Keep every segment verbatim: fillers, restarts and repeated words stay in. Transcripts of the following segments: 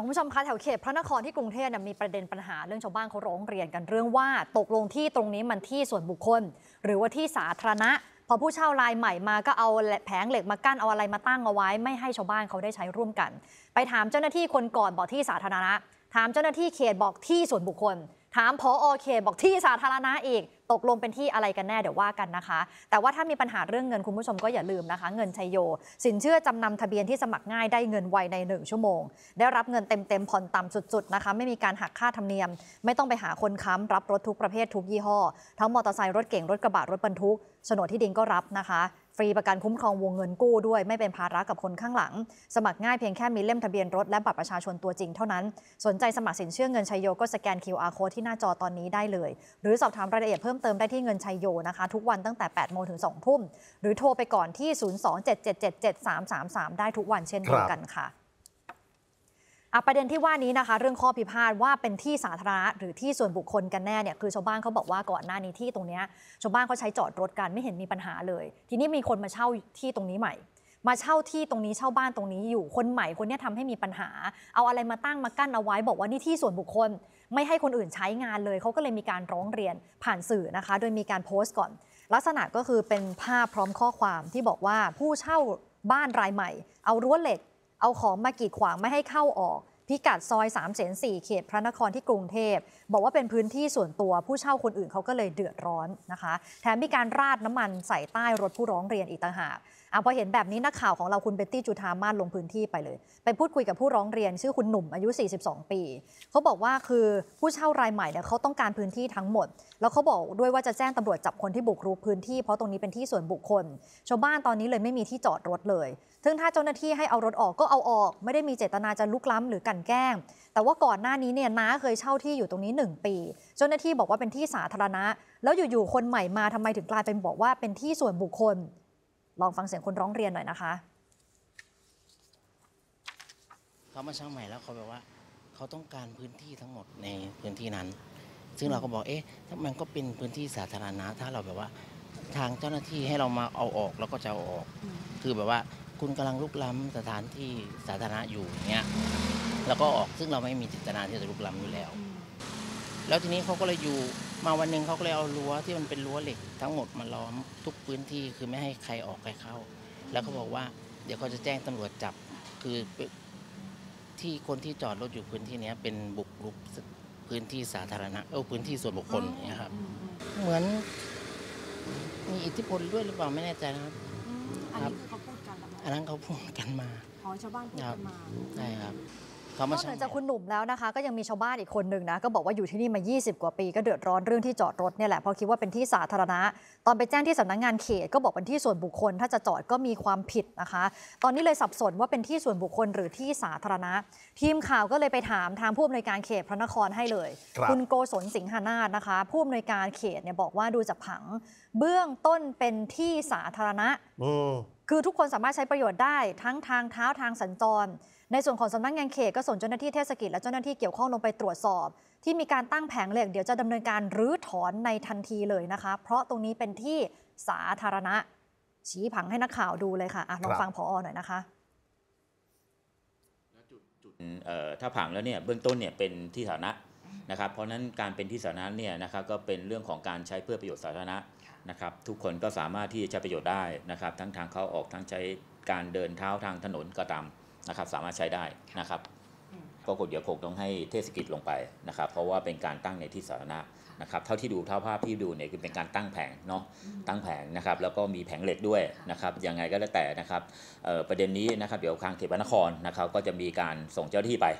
คุณผู้ชมคะแถวเขตพระนครที่กรุงเทพมีประเด็นปัญหาเรื่องชาวบ้านเขาร้องเรียนกันเรื่องว่าตกลงที่ตรงนี้มันที่ส่วนบุคคลหรือว่าที่สาธารณะพอผู้เช่ารายใหม่มาก็เอาแผงเหล็กมากั้นเอาอะไรมาตั้งเอาไว้ไม่ให้ชาวบ้านเขาได้ใช้ร่วมกันไปถามเจ้าหน้าที่คนก่อนบอกที่สาธารณะถามเจ้าหน้าที่เขตบอกที่ส่วนบุคคลถามผอ.เขตบอกที่สาธารณะอีกตกลงเป็นที่อะไรกันแน่เดี๋ยวว่ากันนะคะแต่ว่าถ้ามีปัญหาเรื่องเงินคุณผู้ชมก็อย่าลืมนะคะเงินชัยโยสินเชื่อจำนำทะเบียนที่สมัครง่ายได้เงินไวในหนึ่งชั่วโมงได้รับเงินเต็มๆผ่อนต่ำสุดๆนะคะไม่มีการหักค่าธรรมเนียมไม่ต้องไปหาคนค้ำรับรถทุกประเภททุกยี่ห้อทั้งมอเตอร์ไซค์รถเก๋งรถกระบะรถบรรทุกโฉนดที่ดินก็รับนะคะฟรีประกันคุ้มครองวงเงินกู้ด้วยไม่เป็นภาระกับคนข้างหลังสมัครง่ายเพียงแค่มีเล่มทะเบียนรถและบัตรประชาชนตัวจริงเท่านั้นสนใจสมัครสินเชื่อเงินชัยโยก็สแกน คิว อาร์ โค้ดที่หน้าจอตอนนี้ได้เลยหรือสอบถามรายละเอียดเพิ่มเติมได้ที่เงินชัยโยนะคะทุกวันตั้งแต่แปดโมงถึงสองทุ่มหรือโทรไปก่อนที่ศูนย์ สอง เจ็ด เจ็ด เจ็ด เจ็ด สาม สาม สามได้ทุกวันเช่นเดียวกันค่ะประเด็นที่ว่านี้นะคะเรื่องข้อพิพาทว่าเป็นที่สาธารณะหรือที่ส่วนบุคคลกันแน่เนี่ยคือชาวบ้านเขาบอกว่าก่อนหน้านี้ที่ตรงนี้ชาวบ้านเขาใช้จอดรถกันไม่เห็นมีปัญหาเลยทีนี้มีคนมาเช่าที่ตรงนี้ใหม่มาเช่าที่ตรงนี้เช่าบ้านตรงนี้อยู่คนใหม่คนนี้ทำให้มีปัญหาเอาอะไรมาตั้งมากั้นเอาไว้บอกว่านี่ที่ส่วนบุคคลไม่ให้คนอื่นใช้งานเลยเขาก็เลยมีการร้องเรียนผ่านสื่อนะคะโดยมีการโพสต์ก่อนลักษณะก็คือเป็นภาพพร้อมข้อความที่บอกว่าผู้เช่าบ้านรายใหม่เอารั้วเหล็กเอาของมากีดขวางไม่ให้เข้าออกพิกัดซอยสามเสนสี่เขตพระนครที่กรุงเทพบอกว่าเป็นพื้นที่ส่วนตัวผู้เช่าคนอื่นเขาก็เลยเดือดร้อนนะคะแถมมีการราดน้ำมันใส่ใต้รถผู้ร้องเรียนอีกต่างหากอ่ะพอเห็นแบบนี้นักข่าวของเราคุณเบตตี้จุฑามาศลงพื้นที่ไปเลยไปพูดคุยกับผู้ร้องเรียนชื่อคุณหนุ่มอายุสี่สิบสองปีเขาบอกว่าคือผู้เช่ารายใหม่เนี่ยเขาต้องการพื้นที่ทั้งหมดแล้วเขาบอกด้วยว่าจะแจ้งตำรวจจับคนที่บุกรุกพื้นที่เพราะตรงนี้เป็นที่ส่วนบุคคลชาวบ้านตอนนี้เลยไม่มีที่จอดรถเลยถึงถ้าเจ้าหน้าที่ให้เอารถออกก็เอาออกไม่ได้มีเจตนาจะลุกล้ำหรือกันแกล้งแต่ว่าก่อนหน้านี้เนี่ยน้าเคยเช่าที่อยู่ตรงนี้หนึ่งปีเจ้าหน้าที่บอกว่าเป็นที่สาธารณะแล้วอยู่ๆคนใหม่มาทำไมถึงกลายเป็นบอกว่าเป็นที่ส่วนบุคคลลองฟังเสียงคนร้องเรียนหน่อยนะคะเขามาเช่าใหม่แล้วเขาแบบว่าเขาต้องการพื้นที่ทั้งหมดในพื้นที่นั้นซึ่งเราก็บอกเอ๊ะถ้ามันก็เป็นพื้นที่สาธารณะถ้าเราแบบว่าทางเจ้าหน้าที่ให้เรามาเอาออกแล้วก็จะเอาออกคือแบบว่าคุณกำลังลุกล้ำสถานที่สาธารณะอยู่อย่างเงี้ยแล้วก็ออกซึ่งเราไม่มีเจตนาที่จะลุกล้ำอยู่แล้วแล้วทีนี้เขาก็เลยอยู่มาวันหนึ่งเขาก็เลยเอารั้วที่มันเป็นรั้วเหล็กทั้งหมดมาล้อมทุกพื้นที่คือไม่ให้ใครออกใครเข้าแล้วเขาบอกว่าเดี๋ยวเขาจะแจ้งตำรวจจับคือที่คนที่จอดรถอยู่พื้นที่นี้เป็นบุกรุกพื้นที่สาธารณะเออพื้นที่ส่วนบุคคลเนี่ยครับเหมือนมีอิทธิพลด้วยหรือเปล่าไม่แน่ใจนะครับอันนี้คือเขาพูดกันอันนั้นเขาพูดกันมาอ๋อชาวบ้านพูดกันมาใช่ครับนอกจากคุณหนุ่มแล้วนะคะก็ยังมีชาวบ้านอีกคนหนึ่งนะก็บอกว่าอยู่ที่นี่มายี่สิบกว่าปีก็เดือดร้อนเรื่องที่จอดรถเนี่ยแหละเพราะคิดว่าเป็นที่สาธารณะตอนไปแจ้งที่สำนักงานเขตก็บอกเป็นที่ส่วนบุคคลถ้าจะจอดก็มีความผิดนะคะตอนนี้เลยสับสนว่าเป็นที่ส่วนบุคคลหรือที่สาธารณะทีมข่าวก็เลยไปถามทางผู้อำนวยการเขตพระนครให้เลย ค, คุณโกศลสิงหนาถนะคะผู้อำนวยการเขตเนี่ยบอกว่าดูจากผังเบื้องต้นเป็นที่สาธารณะคือทุกคนสามารถใช้ประโยชน์ได้ทั้งทางเท้าทางสัญจรในส่วนของสำนักงานเขตก็ส่งเจ้าหน้าที่เทศกิจและเจ้าหน้าที่เกี่ยวข้องลงไปตรวจสอบที่มีการตั้งแผงเหล็กเดี๋ยวจะดำเนินการรื้อถอนในทันทีเลยนะคะเพราะตรงนี้เป็นที่สาธารณะชี้ผังให้นักข่าวดูเลยค่ะลองฟังผอ.หน่อยนะคะถ้าผังแล้วเนี่ยเบื้องต้นเนี่ยเป็นที่สาธารณะนะครับเพราะนั้นการเป็นที่สาธารณะเนี่ยนะครับก็เป็นเรื่องของการใช้เพื่อประโยชน์สาธารณะนะครับทุกคนก็สามารถที่จะใช้ประโยชน์ได้นะครับทั้งทางเข้าออกทั้งใช้การเดินเท้าทางถนนก็ตามนะครับสามารถใช้ได้นะครับก็เดี๋ยวคงต้องให้เทศกิจลงไปนะครับเพราะว่าเป็นการตั้งในที่สาธารณะนะครับเท่าที่ดูเท่าภาพที่ดูเนี่ยคือเป็นการตั้งแผงเนาะตั้งแผงนะครับแล้วก็มีแผงเหล็กด้วยนะครับยังไงก็แล้วแต่นะครับประเด็นนี้นะครับเดี๋ยวทางเขตพระนครนะครับก็จะมีการส่งเจ้าหน้าที่ไป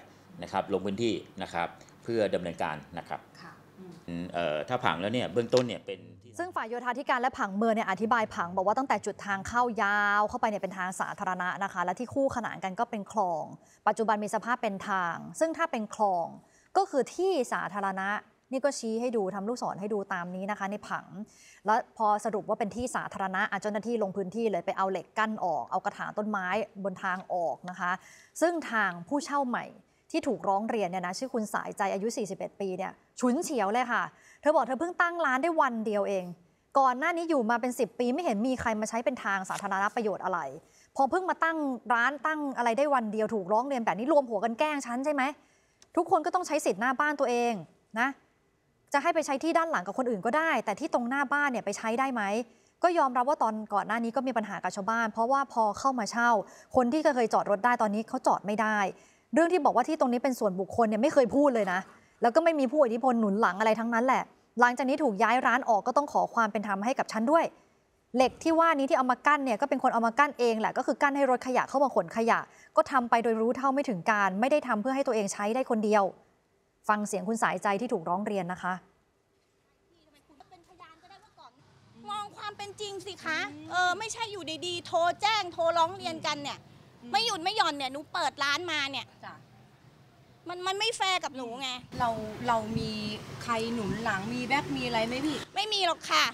นะครับลงพื้นที่นะครับเพื่อดำเนินการนะครับถ้าผังแล้วเนี่ยเบื้องต้นเนี่ยเป็นซึ่งฝ่ายโยธาธิการและผังเมืองเนี่ยอธิบายผังบอกว่าตั้งแต่จุดทางเข้ายาวเข้าไปเนี่ยเป็นทางสาธารณะนะคะและที่คู่ขนานกันก็เป็นคลองปัจจุบันมีสภาพเป็นทางซึ่งถ้าเป็นคลองก็คือที่สาธารณะนี่ก็ชี้ให้ดูทำลูกศรให้ดูตามนี้นะคะในผังแล้วพอสรุปว่าเป็นที่สาธารณะเจ้าหน้าที่ลงพื้นที่เลยไปเอาเหล็กกั้นออกเอากระถางต้นไม้บนทางออกนะคะซึ่งทางผู้เช่าใหม่ที่ถูกร้องเรียนเนี่ยนะชื่อคุณสายใจอายุสี่สิบเอ็ดปีเนี่ยฉุนเฉียวเลยค่ะเธอบอกเธอเพิ่งตั้งร้านได้วันเดียวเองก่อนหน้านี้อยู่มาเป็นสิบปีไม่เห็นมีใครมาใช้เป็นทางสาธารณประโยชน์อะไร พอเพิ่งมาตั้งร้านตั้งอะไรได้วันเดียวถูกร้องเรียนแบบนี้รวมหัวกันแกล้งฉันใช่ไหมทุกคนก็ต้องใช้สิทธิ์หน้าบ้านตัวเองนะจะให้ไปใช้ที่ด้านหลังกับคนอื่นก็ได้แต่ที่ตรงหน้าบ้านเนี่ยไปใช้ได้ไหมก็ยอมรับว่าตอนก่อนหน้านี้ก็มีปัญหากับชาวบ้านเพราะว่าพอเข้ามาเช่าคนที่เคยจอดรถได้ตอนนี้เขาจอดไม่ได้เรื่องที่บอกว่าที่ตรงนี้เป็นส่วนบุคคลเนี่ยไม่เคยพูดเลยนะแล้วก็ไม่มีผู้อิทธิพลหนุนหลังอะไรทั้งนั้นแหละหลังจากนี้ถูกย้ายร้านออกก็ต้องขอความเป็นธรรมให้กับฉันด้วยเหล็กที่ว่านี้ที่เอามากั้นเนี่ยก็เป็นคนเอามากั้นเองแหละก็คือกั้นให้รถขยะเข้ามาขนขยะก็ทำไปโดยรู้เท่าไม่ถึงการไม่ได้ทำเพื่อให้ตัวเองใช้ได้คนเดียวฟังเสียงคุณสายใจที่ถูกร้องเรียนนะคะมองความเป็นจริงสิคะเออไม่ใช่อยู่ดีๆโทรแจ้งโทรร้องเรียนกันเนี่ยไม่หยุดไม่หย่อนเนี่ยหนูเปิดร้านมาเนี่ยมันมันไม่แฟร์กับหนูไงเราเรามีใครหนุนหลังมีแบ็คมีอะไรไหมพี่ไม่มีหรอกค่ะ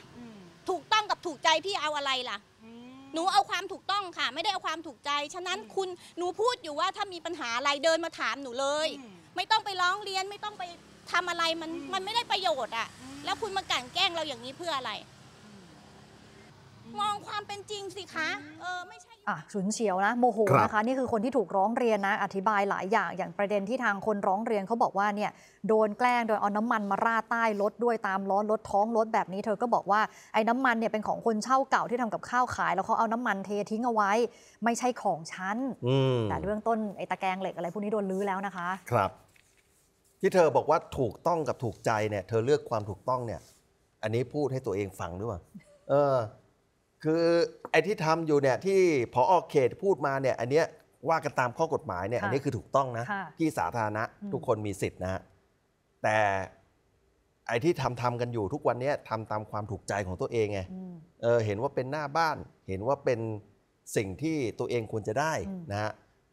ถูกต้องกับถูกใจพี่เอาอะไรล่ะหนูเอาความถูกต้องค่ะไม่ได้เอาความถูกใจฉะนั้นคุณหนูพูดอยู่ว่าถ้ามีปัญหาอะไรเดินมาถามหนูเลยไม่ต้องไปร้องเรียนไม่ต้องไปทำอะไรมันมันไม่ได้ประโยชน์อ่ะแล้วคุณมากั่นแกล้งเราอย่างนี้เพื่ออะไรมองความเป็นจริงสิคะเออไม่ใช่อ่ะฉุนเฉียวนะโมโหนะคะนี่คือคนที่ถูกร้องเรียนนะอธิบายหลายอย่างอย่างประเด็นที่ทางคนร้องเรียนเขาบอกว่าเนี่ยโดนแกล้งโดยเอาน้ำมันมาราดใต้รถด้วยตามล้อรถท้องรถแบบนี้เธอก็บอกว่าไอ้น้ำมันเนี่ยเป็นของคนเช่าเก่าที่ทำกับข้าวขายแล้วเขาเอาน้ำมันเททิ้งเอาไว้ไม่ใช่ของฉันแต่เรื่องต้นไอ้ตะแกรงเหล็กอะไรพวกนี้โดนลื้อแล้วนะคะครับที่เธอบอกว่าถูกต้องกับถูกใจเนี่ยเธอเลือกความถูกต้องเนี่ยอันนี้พูดให้ตัวเองฟังด้วยเออคือไอ้ที่ทำอยู่เนี่ยที่ผอ.เขตพูดมาเนี่ยอันเนี้ยว่ากันตามข้อกฎหมายเนี่ยอันนี้คือถูกต้องนะที่สาธารณะทุกคนมีสิทธินะแต่ไอ้ที่ทำทำกันอยู่ทุกวันนี้ทำตามความถูกใจของตัวเองไงเออเห็นว่าเป็นหน้าบ้านเห็นว่าเป็นสิ่งที่ตัวเองควรจะได้นะฮะ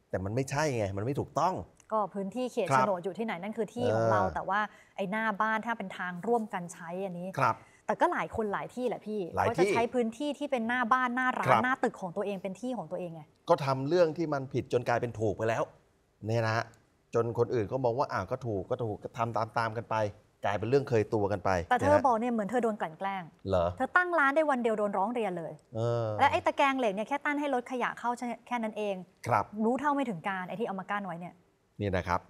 แต่มันไม่ใช่ไงมันไม่ถูกต้องก็พื้นที่เขตโฉนดอยู่ที่ไหนนั่นคือที่ของเราแต่ว่าไอ้หน้าบ้านถ้าเป็นทางร่วมกันใช้อันนี้แต่ก็หลายคนหลายที่แหละพี่ก็จะใช้พื้นที่ที่เป็นหน้าบ้านหน้าร้านหน้าตึกของตัวเองเป็นที่ของตัวเองไงก็ทำเรื่องที่มันผิดจนกลายเป็นถูกไปแล้วเนี่ยนะฮะจนคนอื่นก็มองว่าอ้าวก็ถูกก็ถูกทำตามตามกันไปกลายเป็นเรื่องเคยตัวกันไปแต่เธอบอกเนี่ยเหมือนเธอโดนกลั่นแกล้งเหรอเธอตั้งร้านได้วันเดียวโดนร้องเรียนเลยและไอ้ตะแกรงเหล็กเนี่ยแค่ตั้นให้รถขยะเข้าแค่นั้นเองครับรู้เท่าไม่ถึงการไอ้ที่เอามากั้นไว้เนี่ยนี่นะครับ